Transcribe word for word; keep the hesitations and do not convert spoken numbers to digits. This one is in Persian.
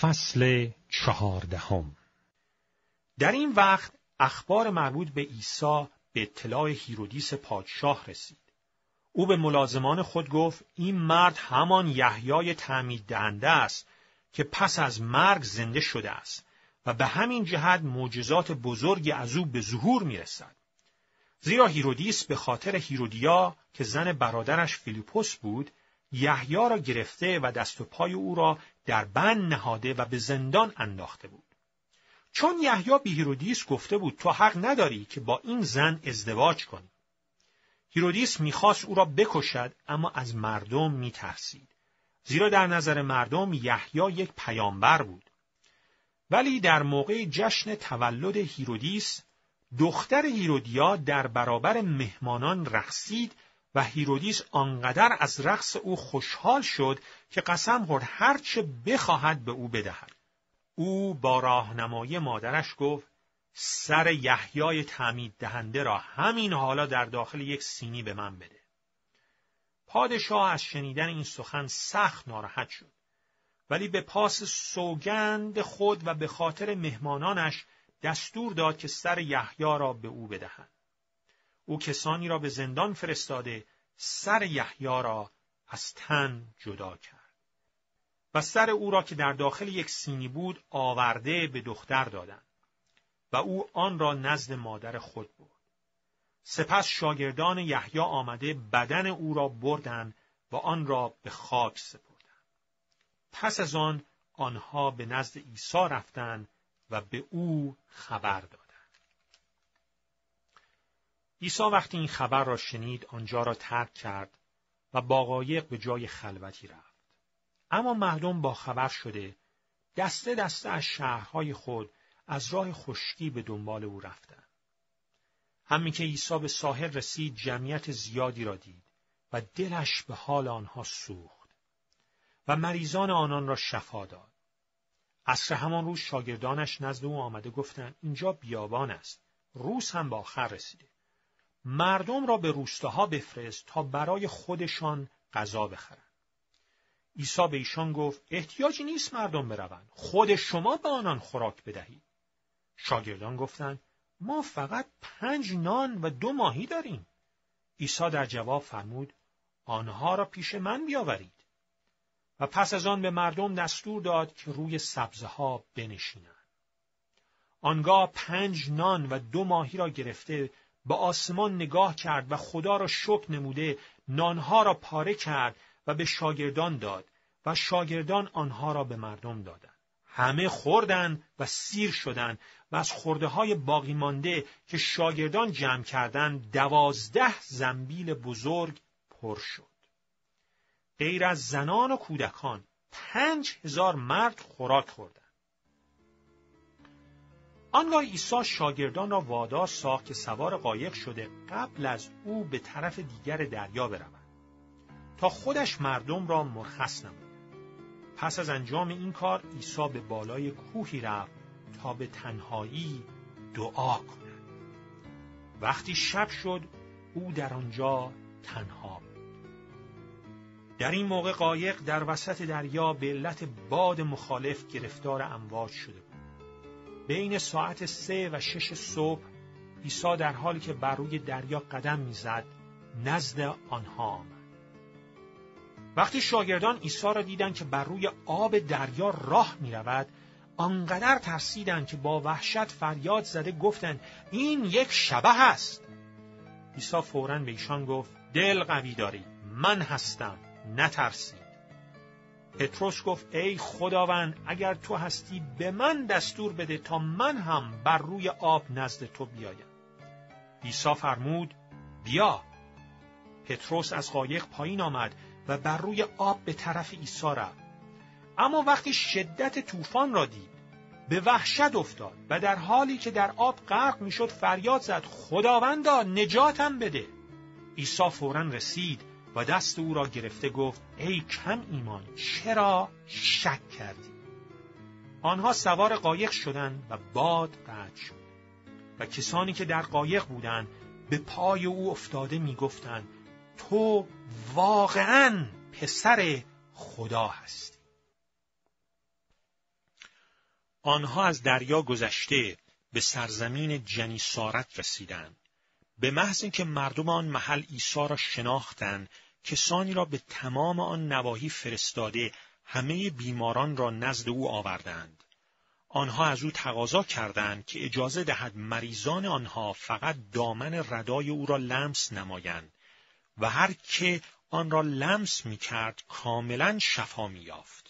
فصل چهاردهم. در این وقت اخبار مربوط به عیسی به اطلاع هیرودیس پادشاه رسید. او به ملازمان خود گفت این مرد همان یحیای تعمید دهنده است که پس از مرگ زنده شده است و به همین جهت معجزات بزرگی از او به ظهور می‌رسد. زیرا هیرودیس به خاطر هیرودیا که زن برادرش فیلیپوس بود، یحیی را گرفته و دست و پای او را در بند نهاده و به زندان انداخته بود. چون یحیی به هیرودیس گفته بود تو حق نداری که با این زن ازدواج کنی. هیرودیس می‌خواست او را بکشد، اما از مردم می‌ترسید. زیرا در نظر مردم یحیی یک پیامبر بود. ولی در موقع جشن تولد هیرودیس، دختر هیرودیا در برابر مهمانان رقصید و هیرودیس آنقدر از رقص او خوشحال شد که قسم خورد هر چه بخواهد به او بدهد. او با راهنمایی مادرش گفت سر یحیای تعمید دهنده را همین حالا در داخل یک سینی به من بده. پادشاه از شنیدن این سخن سخت ناراحت شد، ولی به پاس سوگند خود و به خاطر مهمانانش دستور داد که سر یحیی را به او بدهند. او کسانی را به زندان فرستاده سر یحیی را از تن جدا کرد و سر او را که در داخل یک سینی بود آورده به دختر دادند و او آن را نزد مادر خود برد. سپس شاگردان یحیی آمده بدن او را بردند و آن را به خاک سپردند. پس از آن آنها به نزد عیسی رفتند و به او خبر دادند. عیسی وقتی این خبر را شنید آنجا را ترک کرد و با قایق به جای خلوتی رفت. اما مردم با خبر شده دسته دسته از شهرهای خود از راه خشکی به دنبال او رفتند. همین که عیسی به ساحل رسید جمعیت زیادی را دید و دلش به حال آنها سوخت و مریضان آنان را شفا داد. عصر همان روز شاگردانش نزد او آمده گفتند اینجا بیابان است، روز هم به آخر رسیده. مردم را به روستاها بفرست تا برای خودشان غذا بخرند. عیسی به ایشان گفت احتیاجی نیست مردم بروند، خود شما به آنان خوراک بدهید. شاگردان گفتند ما فقط پنج نان و دو ماهی داریم. عیسی در جواب فرمود آنها را پیش من بیاورید. و پس از آن به مردم دستور داد که روی سبزها بنشینند. آنگاه پنج نان و دو ماهی را گرفته به آسمان نگاه کرد و خدا را شکر نموده نانها را پاره کرد و به شاگردان داد و شاگردان آنها را به مردم دادند. همه خوردند و سیر شدند و از خورده های باقی مانده که شاگردان جمع کردند دوازده زنبیل بزرگ پر شد. غیر از زنان و کودکان پنج هزار مرد خوراک خوردند. آنگاه عیسی شاگردان را وادار ساخت که سوار قایق شده قبل از او به طرف دیگر دریا بروند تا خودش مردم را مرخص نماید. پس از انجام این کار عیسی به بالای کوهی رفت تا به تنهایی دعا کند. وقتی شب شد او در آنجا تنها. در این موقع قایق در وسط دریا به علت باد مخالف گرفتار امواج شده بود. بین ساعت سه و شش صبح عیسی در حالی که بر روی دریا قدم می‌زد نزد آنها آمد. وقتی شاگردان عیسی را دیدند که بر روی آب دریا راه می‌رود، آنقدر ترسیدند که با وحشت فریاد زده گفتند این یک شبح است. عیسی فوراً به ایشان گفت دل قوی داری، من هستم، نترسید. پتروس گفت ای خداوند اگر تو هستی به من دستور بده تا من هم بر روی آب نزد تو بیایم. عیسی فرمود بیا. پتروس از قایق پایین آمد و بر روی آب به طرف عیسی رفت. اما وقتی شدت طوفان را دید به وحشت افتاد و در حالی که در آب غرق میشد فریاد زد خداوندا نجاتم بده. عیسی فوراً رسید و دست او را گرفته گفت ای کم ایمان چرا شک کردی؟ آنها سوار قایق شدند و باد قطع شد و کسانی که در قایق بودند به پای او افتاده می گفتند تو واقعاً پسر خدا هستی. آنها از دریا گذشته به سرزمین جنیسارت رسیدند. به محض اینکه مردم آن محل عیسی را شناختند، کسانی را به تمام آن نواحی فرستاده همه بیماران را نزد او آوردند. آنها از او تقاضا کردند که اجازه دهد مریضان آنها فقط دامن ردای او را لمس نمایند و هر که آن را لمس می کرد کاملا شفا می یافت.